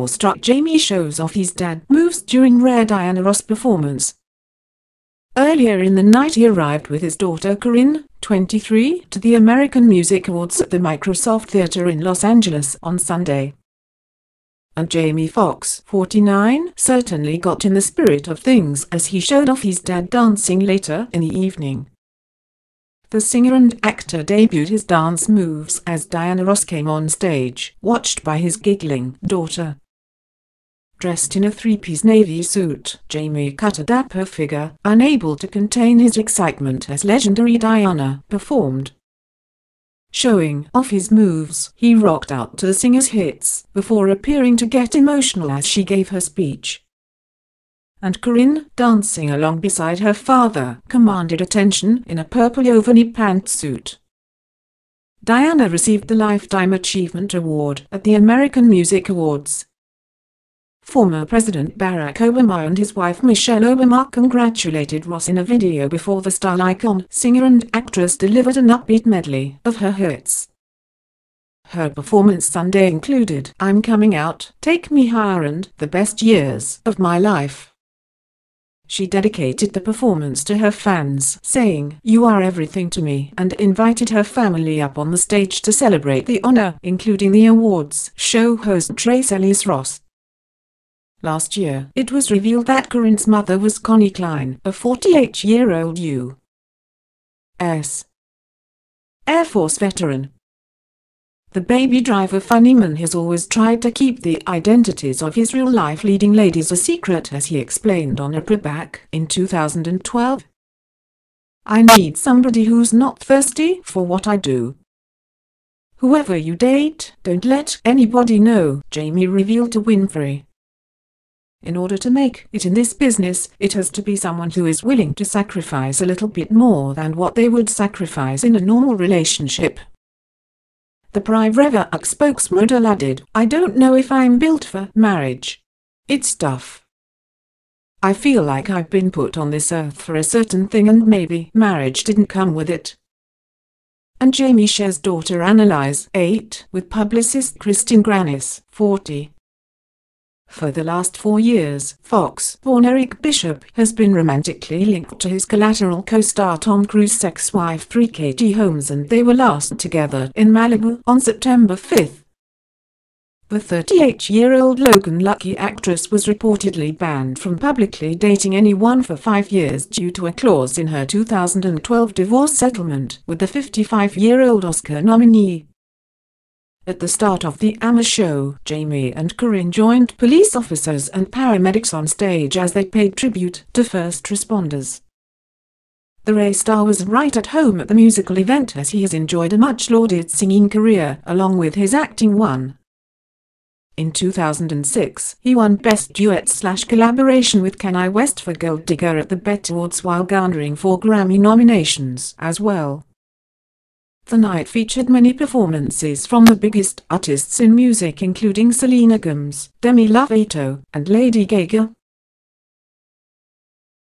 awestruck Jamie shows off his dad moves during rare Diana Ross performance. Earlier in the night he arrived with his daughter Corinne, 23, to the American Music Awards at the Microsoft Theatre in Los Angeles on Sunday. And Jamie Foxx, 49, certainly got in the spirit of things as he showed off his dad dancing later in the evening. The singer and actor debuted his dance moves as Diana Ross came on stage, watched by his giggling daughter. Dressed in a three-piece navy suit, Jamie cut a dapper figure, unable to contain his excitement as legendary Diana performed. Showing off his moves, he rocked out to the singer's hits, before appearing to get emotional as she gave her speech. And Corinne, dancing along beside her father, commanded attention in a purple overknee pantsuit. Diana received the Lifetime Achievement Award at the American Music Awards. Former President Barack Obama and his wife Michelle Obama congratulated Ross in a video before the style icon, singer and actress delivered an upbeat medley of her hits. Her performance Sunday included "I'm Coming Out", "Take Me Higher" and "The Best Years of My Life". She dedicated the performance to her fans, saying, "You are everything to me", and invited her family up on the stage to celebrate the honor, including the awards show host Tracee Ellis Ross. Last year, it was revealed that Corinne's mother was Connie Klein, a 48-year-old U.S. Air Force veteran. The baby driver Funnyman has always tried to keep the identities of his real-life leading ladies a secret, as he explained on Oprah back in 2012. "I need somebody who's not thirsty for what I do. Whoever you date, don't let anybody know", Jamie revealed to Winfrey. "In order to make it in this business, it has to be someone who is willing to sacrifice a little bit more than what they would sacrifice in a normal relationship." The Privarev spokesmodel added, "I don't know if I'm built for marriage. It's tough. I feel like I've been put on this earth for a certain thing and maybe marriage didn't come with it." And Jamie shares daughter Annalise, 8, with publicist Kristin Granis, 40. For the last 4 years, Foxx, born Eric Bishop, has been romantically linked to his Collateral co-star Tom Cruise's ex-wife Katie Holmes, and they were last together in Malibu on September 5. The 38-year-old Logan Lucky actress was reportedly banned from publicly dating anyone for 5 years due to a clause in her 2012 divorce settlement with the 55-year-old Oscar nominee. At the start of the Ama show, Jamie and Corinne joined police officers and paramedics on stage as they paid tribute to first responders. The Ray star was right at home at the musical event, as he has enjoyed a much-lauded singing career along with his acting one. In 2006, he won Best Duet/Collaboration with Kanye West for Gold Digger at the BET Awards while garnering 4 Grammy nominations as well. The night featured many performances from the biggest artists in music, including Selena Gomez, Demi Lovato, and Lady Gaga.